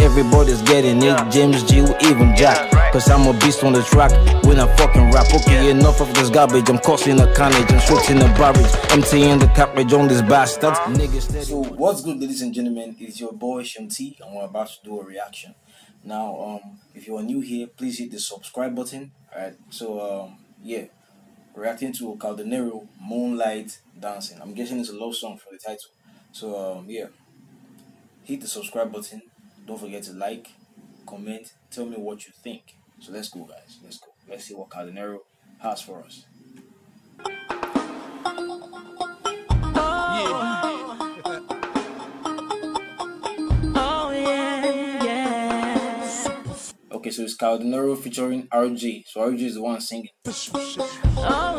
everybody's getting it. James G or even Jack, cause I'm a beast on the track when I fucking rap. Okay, enough of this garbage, I'm causing a carnage, I'm shooting a barrage, emptying the cartridge on this bastard. So what's good, ladies and gentlemen, it's your boy Seun T and we're about to do a reaction. Now, if you are new here, please hit the subscribe button. Alright, so yeah, reacting to Kao Denero, Moonlight Dancing. I'm guessing it's a love song for the title. So yeah, hit the subscribe button. Don't forget to like, comment, tell me what you think. So let's go, guys. Let's go. Let's see what Kao Denero has for us. Okay, so it's Kao Denero featuring RJ. So RJ is the one singing. Oh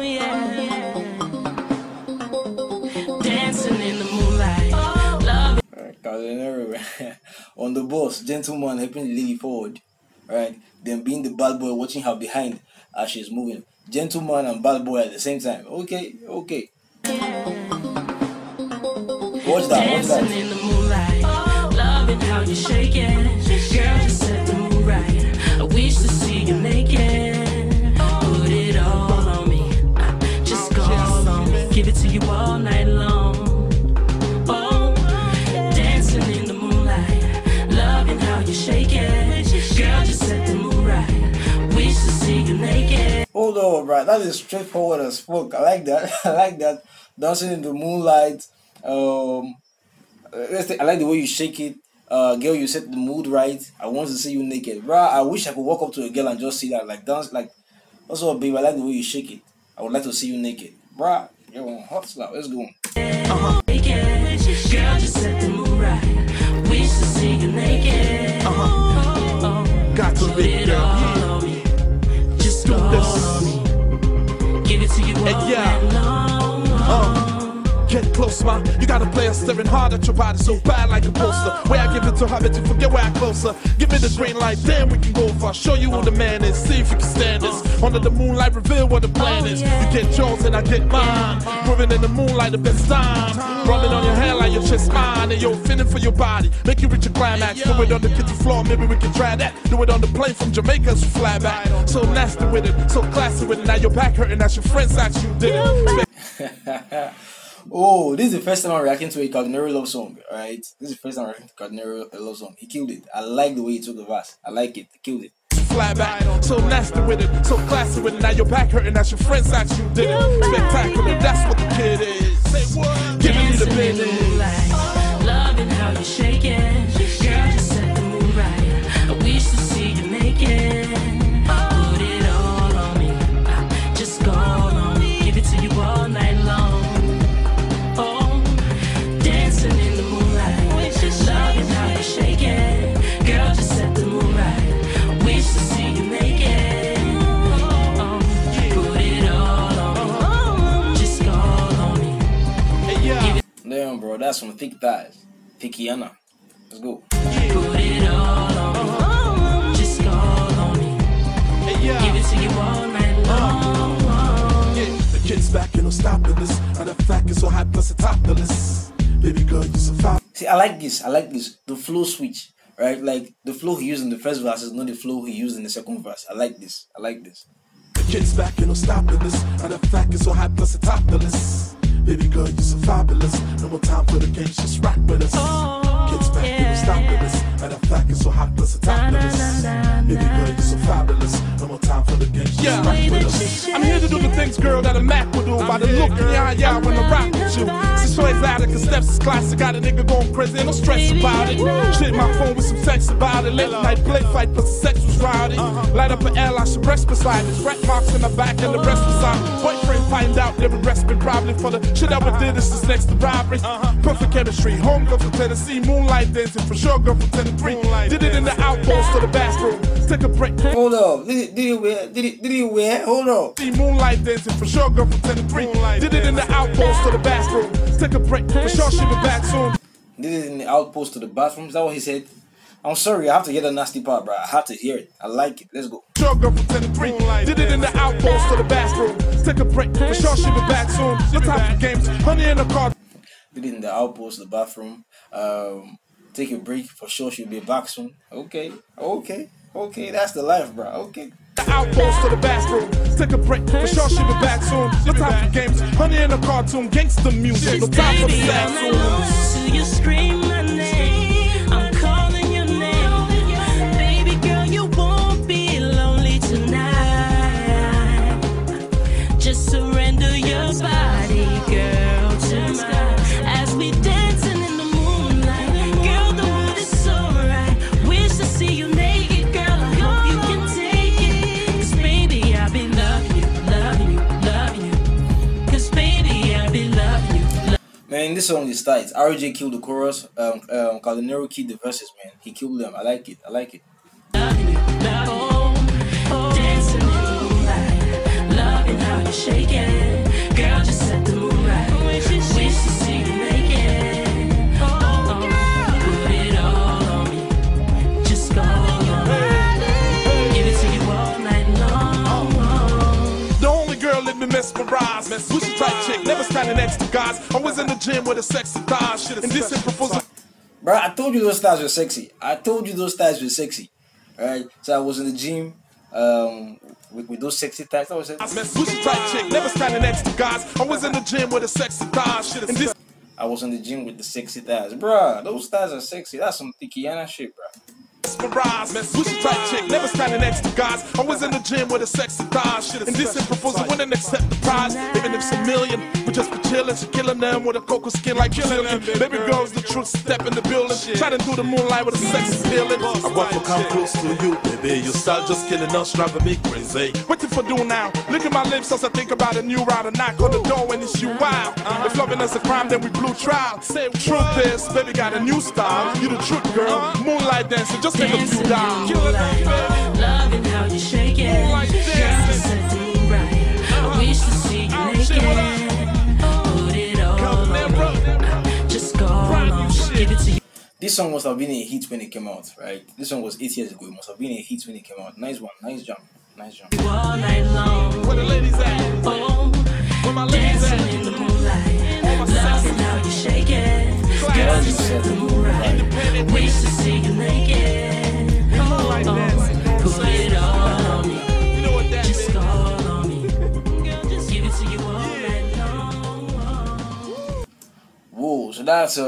yeah, yeah. Dancing in the moonlight. Oh. Love. All right, Kao Denero on the boss, gentleman helping the lady forward. All right, then being the bad boy, watching her behind as she's moving. Gentleman and bad boy at the same time. Okay, okay. Yeah. Watch that. Watch that. Dancing in the moonlight. Oh. Loving how you shake it. Girl, just set the mood right. I wish to see you naked. Put it all on me. Just go all on me. Give it to you all night long. Oh, dancing in the moonlight. Loving how you shake it. Girl, just set the mood right. Wish to see you naked. Hold on, bro. That is straightforward as fuck. I like that. I like that. Dancing in the moonlight. I like the way you shake it. Girl, you set the mood right. I want to see you naked. Bruh, I wish I could walk up to a girl and just see that. Like, dance, like, also, babe, I like the way you shake it. I would like to see you naked. Bruh, you're on hot slap. Let's go. Girl, just set the mood right. Wish to see you naked. Got to be girl. Just go. Give it to you. Get close, ma. You got a player staring hard at your body so bad like a poster. Where I give it to her, but you forget where I closer. Give me the green light, then we can go far. Show you who the man is, see if you can stand this. Under the moonlight, reveal what the plan is. You get yours and I get mine. Moving in the moonlight, the best time. Rubbing on your hair like your chest mine. And you're feeling for your body, make you reach your climax. Do it on the kitchen floor, maybe we can try that. Do it on the plane from Jamaica as we fly back. So nasty with it, so classy with it. Now your back hurting, that's your friends ask you did it. Oh, this is the first time I'm reacting to a Kao Denero love song, alright? This is the first time I'm reacting to Kao Denero love song. He killed it. I like the way he took the verse. I like it. He killed it. Fly back, so nasty with it, so classy with it. Now your back hurting, that's your friends ask you did it. Spectacular, that's what the kid is. Say what? Give me the business. Loving how you shake it. Girl, just set the mood right. I wish to see you naked. Put it all on me. Just go on. Give it to you all night long. Damn, bro, that's some thick thighs. Tikiana. Let's go. Put it all on me. Just go on me. Give it to you all night long. The kid's back, you know, stopping this. And the fact is so high, plus the top of the list. Baby girl, you survive. See, I like this. I like this. The flow switch, right? Like, the flow he used in the first verse is not the flow he used in the second verse. I like this. I like this. The kid's back, you know, stopping this. And the fact is so high, plus the top of the list. Baby girl, you're so fabulous. No more time for the games, just rock with us. Kids back, yeah, people stop with us. And the fact is so hot, plus a top with us. Baby girl, you're so fabulous. No more time for the games, just rock with us. I'm here to do the things, girl, that a Mac would do. By the look in your eye, when I rock with you. This play's out of steps is classic. Got a nigga going crazy, ain't no stress about it. Shit, my phone with some sex about it. Late night play fight, but sex was rowdy. Light up an airline, some rest beside it. Rat marks in the back and the rest beside it. Boyfriend find out, never respite probably for the shit I would do, this is next to robbery. Perfect chemistry, home girl from Tennessee, moonlight dancing for sure, girl from 10 to 3. Did it in the outpost to the bathroom. Take a break. Hold up, did it where? Hold up. See moonlight dancing for sure, girl from 10 to 3. Did it in the outpost to the bathroom. Take a break. For sure she be back soon. Did it in the outpost to the bathroom? Is that what he said? I'm sorry, I have to hear the nasty part, bro. I have to hear it. I like it. Let's go. Sure, girl from 10 to 3. Did it in the outpost to the bathroom. Take a break. For sure, she'll be back soon. What type of games? Honey in the car. Did it in the outpost to the bathroom. take a break. For sure, she'll be back soon. Okay. That's the life, bro. Okay. The outpost to the bathroom. Take a break. For sure, she'll be back soon. No time for games. Honey in a cartoon. Gangsta music. No time for sad you scream my name. I'm calling your name. Baby girl, you won't be lonely tonight. Just surrender your body, girl, to mine. As we dancing in the moonlight. Girl, the world is so right. Wish to see you naked, girl. I hope you can take it. 'Cause baby, I've been loving you, loving you, loving you. 'Cause baby, I've been loving you. Man, this song is tight. RJ killed the chorus. Kao Denero killed the verses, man. He killed them. I like it. I like it. Loving you, oh, dancing in the moonlight. Loving how you're shaking. Girl, just set the mood right. Wish to see you naked. Oh, girl, put it all on me. Just go on. Give it to you all night long. The only girl that me mesmerized. Pussy tight chick, never standing next to guys. Always in the gym with a sexy thighs. Shit, and this is proposal. Bro, I told you those styles were sexy. Alright, so I was in the gym. With those sexy thighs, that was it. I was in the gym with the sexy thighs, bruh. Those thighs are sexy. That's some Tikiana shit, bruh. Even if it's a million, but just for chilling, she killing them with a cocoa skin like chilling. Baby girls, the truth, step in the building, trying to do the moonlight with a sexy feeling. I want to come close to you, baby. You start just killing us, driving me crazy. What you for do now? Look at my lips as I think about a new ride. I knock on the door and it's you wild. If loving us a crime, then we blew trial. Truth is, baby got a new style. You the truth, girl. Moonlight dancing, just make a few down. Loving how you shake it. Moonlight dancing. I wish to see you naked. Put it all on me. Just go on, give it to you. This song must have been a hit when it came out, right? This song was 8 years ago. It must have been a hit when it came out. Nice one, nice jump, nice jump. All night long. Where the ladies at? Oh, where my ladies at? Dancing in the moonlight. Loving how you shake it. Girl, you set the mood right. Wish to see you naked. Oh, put it all on me. Just go on me. Whoa, so that's a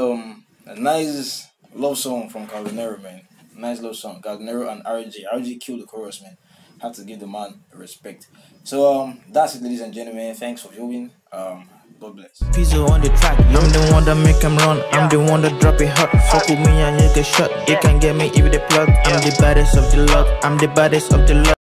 nice love song from Kao Denero, man. Nice love song. Kao Denero and RJ. RJ killed the chorus, man. Have to give the man respect. So that's it, ladies and gentlemen. Thanks for viewing. God bless. Pizzo on the track, I'm the one that make him run. I'm the one that drop it hot. Fuck with me and you get shot. They can get me if they plug. I'm the baddest of the lot.